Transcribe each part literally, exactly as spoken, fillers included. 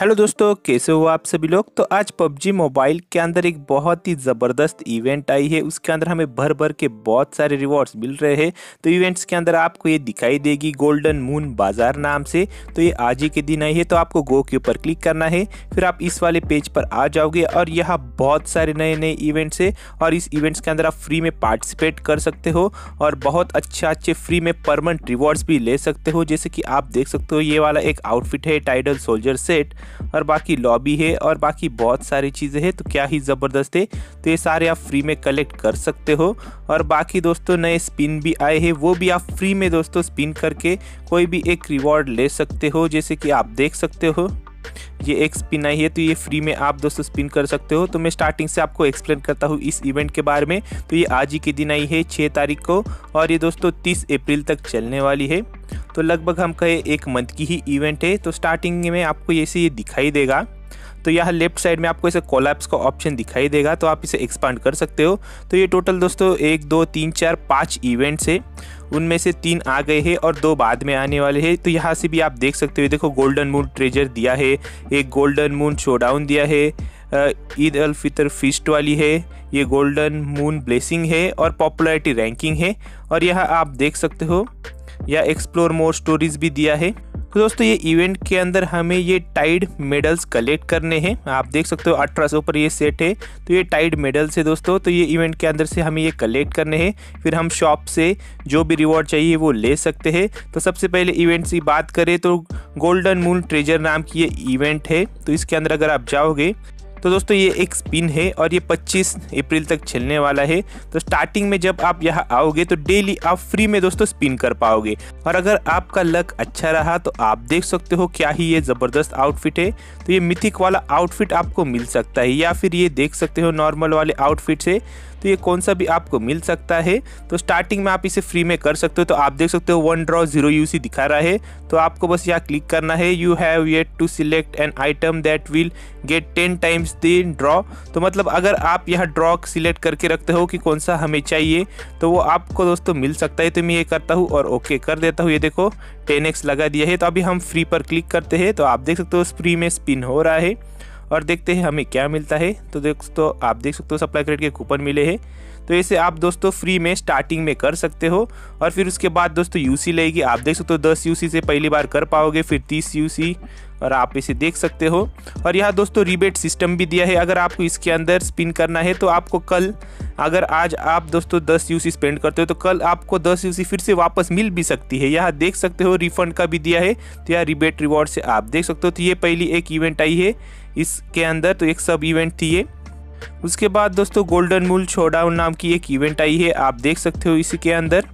Hello दोस्तों, कैसे हो आप सभी लोग। तो आज पबजी मोबाइल के अंदर एक बहुत ही ज़बरदस्त इवेंट आई है, उसके अंदर हमें भर भर के बहुत सारे रिवॉर्ड्स मिल रहे हैं। तो इवेंट्स के अंदर आपको ये दिखाई देगी गोल्डन मून बाज़ार नाम से। तो ये आज ही के दिन आई है, तो आपको गो के ऊपर क्लिक करना है, फिर आप इस वाले पेज पर आ जाओगे और यहाँ बहुत सारे नए नए इवेंट्स है। और इस इवेंट्स के अंदर आप फ्री में पार्टिसिपेट कर सकते हो और बहुत अच्छे अच्छे फ्री में परमानेंट रिवॉर्ड्स भी ले सकते हो। जैसे कि आप देख सकते हो ये वाला एक आउटफिट है टाइडल सोल्जर सेट, और बाकी लॉबी है और बाकी बहुत सारी चीज़ें हैं। तो क्या ही ज़बरदस्त है। तो ये सारे आप फ्री में कलेक्ट कर सकते हो। और बाकी दोस्तों नए स्पिन भी आए हैं, वो भी आप फ्री में दोस्तों स्पिन करके कोई भी एक रिवॉर्ड ले सकते हो। जैसे कि आप देख सकते हो ये एक स्पिन आई है, तो ये फ्री में आप दोस्तों स्पिन कर सकते हो। तो मैं स्टार्टिंग से आपको एक्सप्लेन करता हूँ इस इवेंट के बारे में। तो ये आज ही के दिन आई है छः तारीख को, और ये दोस्तों तीस अप्रैल तक चलने वाली है। तो लगभग हम कहे एक मंथ की ही इवेंट है। तो स्टार्टिंग में आपको ऐसे ये दिखाई देगा, तो यहाँ लेफ्ट साइड में आपको ऐसे कोलैप्स का ऑप्शन दिखाई देगा, तो आप इसे एक्सपांड कर सकते हो। तो ये टोटल दोस्तों एक दो तीन चार पाँच इवेंट्स है, उनमें से तीन आ गए हैं और दो बाद में आने वाले हैं। तो यहाँ से भी आप देख सकते हो, देखो गोल्डन मून ट्रेजर दिया है, एक गोल्डन मून शोडाउन दिया है, ईद अल फितर फीस्ट वाली है, ये गोल्डन मून ब्लेसिंग है और पॉपुलैरिटी रैंकिंग है। और यह आप देख सकते हो या एक्सप्लोर मोर स्टोरीज भी दिया है। तो दोस्तों ये इवेंट के अंदर हमें ये टाइड मेडल्स कलेक्ट करने हैं। आप देख सकते हो अठारह सौ पर ये सेट है, तो ये टाइड मेडल्स है दोस्तों। तो ये इवेंट के अंदर से हमें ये कलेक्ट करने हैं, फिर हम शॉप से जो भी रिवॉर्ड चाहिए वो ले सकते हैं। तो सबसे पहले इवेंट्स की बात करें तो गोल्डन मून ट्रेजर नाम की ये इवेंट है। तो इसके अंदर अगर आप जाओगे तो दोस्तों ये एक स्पिन है और ये पच्चीस अप्रैल तक चलने वाला है। तो स्टार्टिंग में जब आप यहाँ आओगे तो डेली आप फ्री में दोस्तों स्पिन कर पाओगे, और अगर आपका लक अच्छा रहा तो आप देख सकते हो क्या ही ये ज़बरदस्त आउटफिट है। तो ये मिथिक वाला आउटफिट आपको मिल सकता है, या फिर ये देख सकते हो नॉर्मल वाले आउटफिट से। तो ये कौन सा भी आपको मिल सकता है। तो स्टार्टिंग में आप इसे फ्री में कर सकते हो। तो आप देख सकते हो वन ड्रॉ जीरो यूसी दिखा रहा है, तो आपको बस यहाँ क्लिक करना है। You have yet to select an item that will get ten times the draw. तो मतलब अगर आप यहाँ ड्रॉ सिलेक्ट करके रखते हो कि कौन सा हमें चाहिए, तो वो आपको दोस्तों मिल सकता है। तो मैं ये करता हूँ और ओके कर देता हूँ। ये देखो टेन एक्स लगा दिया है। तो अभी हम फ्री पर क्लिक करते हैं, तो आप देख सकते हो फ्री में स्पिन हो रहा है और देखते हैं हमें क्या मिलता है। तो दोस्तों आप देख सकते हो सप्लाई क्रेडिट के कूपन मिले हैं। तो ऐसे आप दोस्तों फ्री में स्टार्टिंग में कर सकते हो, और फिर उसके बाद दोस्तों यूसी लगेगी। आप देख सकते हो दस यूसी से पहली बार कर पाओगे, फिर तीस यूसी, और आप इसे देख सकते हो। और यहाँ दोस्तों रिबेट सिस्टम भी दिया है, अगर आपको इसके अंदर स्पिन करना है तो आपको कल, अगर आज आप दोस्तों दस यूसी स्पेंड करते हो तो कल आपको दस यूसी फिर से वापस मिल भी सकती है। यहाँ देख सकते हो रिफंड का भी दिया है। तो यहाँ रिबेट रिवॉर्ड से आप देख सकते हो। तो ये पहली एक इवेंट आई है इसके अंदर, तो एक सब इवेंट थी ये। उसके बाद दोस्तों गोल्डन मून शोडाउन नाम की एक इवेंट आई है, आप देख सकते हो इसके अंदर।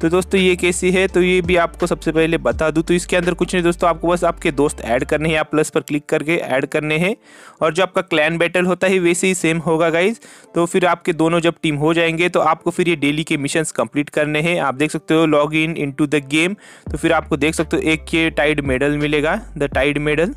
तो दोस्तों ये कैसी है तो ये भी आपको सबसे पहले बता दूं। तो इसके अंदर कुछ नहीं दोस्तों, आपको बस आपके दोस्त ऐड करने हैं, आप प्लस पर क्लिक करके ऐड करने हैं। और जो आपका क्लैन बैटल होता है वैसे ही सेम होगा गाइज। तो फिर आपके दोनों जब टीम हो जाएंगे तो आपको फिर ये डेली के मिशंस कंप्लीट करने हैं। आप देख सकते हो log in in to the game. तो फिर आपको देख सकते हो एक ये टाइड मेडल मिलेगा, द टाइड मेडल।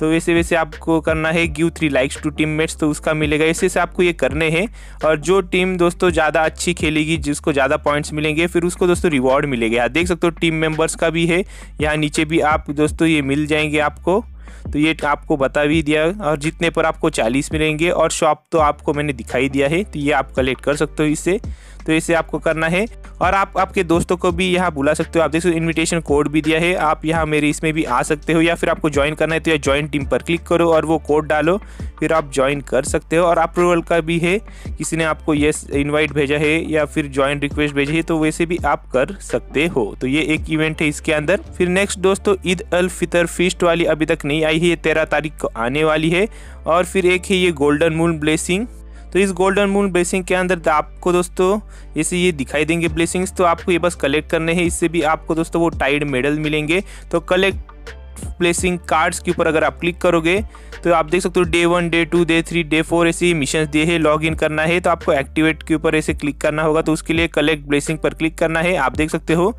तो वैसे वैसे आपको करना है give three likes to teammates, तो उसका मिलेगा। ऐसे से आपको ये करने हैं, और जो टीम दोस्तों ज़्यादा अच्छी खेलेगी, जिसको ज़्यादा पॉइंट्स मिलेंगे, फिर उसको दोस्तों रिवॉर्ड मिलेगा। यहाँ देख सकते हो टीम मेंबर्स का भी है, यहाँ नीचे भी आप दोस्तों ये मिल जाएंगे आपको। तो ये आपको बता भी दिया, और जितने पर आपको चालीस मिलेंगे। और शॉप तो आपको मैंने दिखाई दिया है, तो ये आप कलेक्ट कर सकते हो इससे। तो इसे आपको करना है, और आप आपके दोस्तों को भी यहाँ बुला सकते हो। आप देख सकते हो इन्विटेशन कोड भी दिया है, आप यहाँ मेरे इसमें भी आ सकते हो। या फिर आपको ज्वाइन करना है तो यह ज्वाइन टीम पर क्लिक करो और वो कोड डालो, फिर आप ज्वाइन कर सकते हो। और अप्रूवल का भी है, किसी ने आपको येस इन्वाइट भेजा है या फिर ज्वाइन रिक्वेस्ट भेजी है, तो वैसे भी आप कर सकते हो। तो ये एक इवेंट है इसके अंदर। फिर नेक्स्ट दोस्तों ईद अल फितर फीस्ट वाली अभी तक नहीं आई है, ये तेरह तारीख को आने वाली है। और फिर एक है ये गोल्डन मून ब्लेसिंग। तो इस गोल्डन मून ब्लेसिंग के अंदर आपको दोस्तों ऐसे ये दिखाई देंगे ब्लेसिंग्स, तो आपको ये बस कलेक्ट करने हैं। इससे भी आपको दोस्तों वो टाइड मेडल मिलेंगे। तो कलेक्ट ब्लेसिंग कार्ड्स के ऊपर अगर आप क्लिक करोगे तो आप देख सकते हो day one day two day three day four ऐसे मिशन दिए हैं। लॉग इन करना है तो आपको एक्टिवेट के ऊपर ऐसे क्लिक करना होगा, तो उसके लिए कलेक्ट ब्लेसिंग पर क्लिक करना है। आप देख सकते हो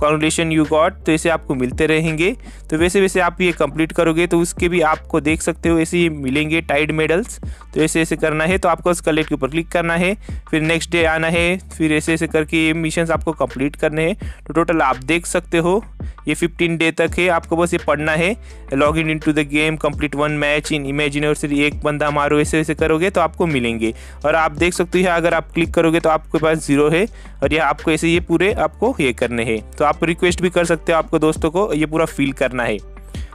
कॉन्ग्रेचुलेशन यू गॉट, तो ऐसे आपको मिलते रहेंगे। तो वैसे वैसे आप ये कंप्लीट करोगे तो उसके भी आपको देख सकते हो ऐसे ही मिलेंगे टाइड मेडल्स। तो ऐसे ऐसे करना है, तो आपको उस कलेक्ट के ऊपर क्लिक करना है, फिर नेक्स्ट डे आना है, फिर ऐसे ऐसे करके ये मिशन आपको कंप्लीट करने हैं। तो टोटल आप देख सकते हो ये फिफ्टीन डे तक है। आपको बस ये पढ़ना है, log in in to the game, complete one match in imaginary, एक बंदा मारो, ऐसे ऐसे करोगे तो आपको मिलेंगे। और आप देख सकते हो अगर आप क्लिक करोगे तो आपके पास जीरो है और यह आपको ऐसे ये पूरे आपको ये करने हैं। तो आप रिक्वेस्ट भी कर सकते हो आपको दोस्तों को, ये पूरा फील करना है।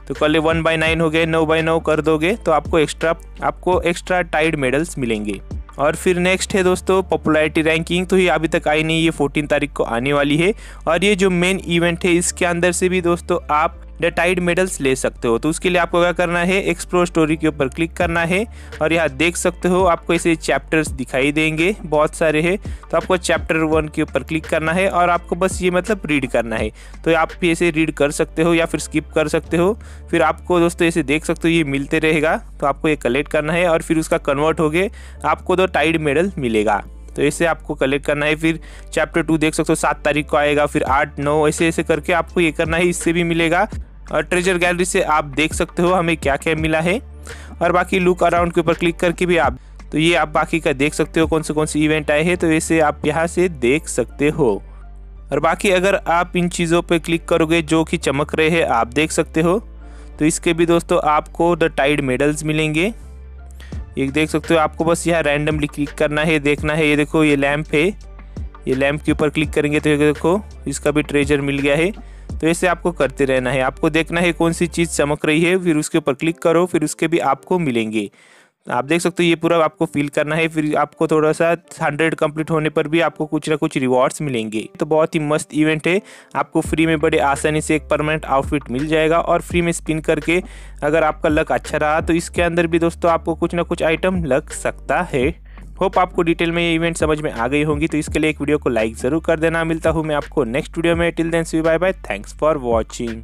तो कल वन बाई नाइन हो गए, नौ बाई नौ कर दोगे तो आपको एक्स्ट्रा आपको एक्स्ट्रा टाइड मेडल्स मिलेंगे। और फिर नेक्स्ट है दोस्तों पॉपुलैरिटी रैंकिंग, तो ये अभी तक आई नहीं, ये फोर्टीन तारीख को आने वाली है। और ये जो मेन इवेंट है इसके अंदर से भी दोस्तों आप द टाइड मेडल्स ले सकते हो। तो उसके लिए आपको क्या करना है, एक्सप्लोर स्टोरी के ऊपर क्लिक करना है और यहाँ देख सकते हो आपको ऐसे चैप्टर्स दिखाई देंगे, बहुत सारे हैं। तो आपको चैप्टर वन के ऊपर क्लिक करना है और आपको बस ये मतलब रीड करना है। तो आप भी ऐसे रीड कर सकते हो या फिर स्किप कर सकते हो। फिर आपको दोस्तों ऐसे देख सकते हो ये मिलते रहेगा, तो आपको ये कलेक्ट करना है और फिर उसका कन्वर्ट होके आपको दो टाइड मेडल मिलेगा। तो ऐसे आपको कलेक्ट करना है। फिर चैप्टर टू देख सकते हो सात तारीख को आएगा, फिर आठ नौ ऐसे ऐसे करके आपको ये करना है, इससे भी मिलेगा। और ट्रेजर गैलरी से आप देख सकते हो हमें क्या क्या मिला है। और बाकी लुक अराउंड के ऊपर क्लिक करके भी आप तो ये आप बाकी का देख सकते हो कौन से कौन से इवेंट आए हैं। तो ऐसे आप यहाँ से देख सकते हो। और बाकी अगर आप इन चीज़ों पर क्लिक करोगे जो कि चमक रहे हैं आप देख सकते हो, तो इसके भी दोस्तों आपको द टाइड मेडल्स मिलेंगे। ये देख सकते हो, आपको बस यहाँ रैंडमली क्लिक करना है, देखना है। ये देखो ये लैंप है, ये लैंप के ऊपर क्लिक करेंगे तो ये देखो इसका भी ट्रेजर मिल गया है। तो ऐसे आपको करते रहना है, आपको देखना है कौन सी चीज़ चमक रही है, फिर उसके ऊपर क्लिक करो, फिर उसके भी आपको मिलेंगे। आप देख सकते हो ये पूरा आपको फील करना है। फिर आपको थोड़ा सा हंड्रेड कंप्लीट होने पर भी आपको कुछ ना कुछ रिवॉर्ड्स मिलेंगे। तो बहुत ही मस्त इवेंट है, आपको फ्री में बड़े आसानी से एक परमानेंट आउटफिट मिल जाएगा। और फ्री में स्पिन करके अगर आपका लक अच्छा रहा तो इसके अंदर भी दोस्तों आपको कुछ ना कुछ आइटम लग सकता है। होप आपको डिटेल में ये इवेंट समझ में आ गई होंगी। तो इसके लिए एक वीडियो को लाइक ज़रूर कर देना। मिलता हूँ मैं आपको नेक्स्ट वीडियो में। Till then see you, bye bye, thanks for watching.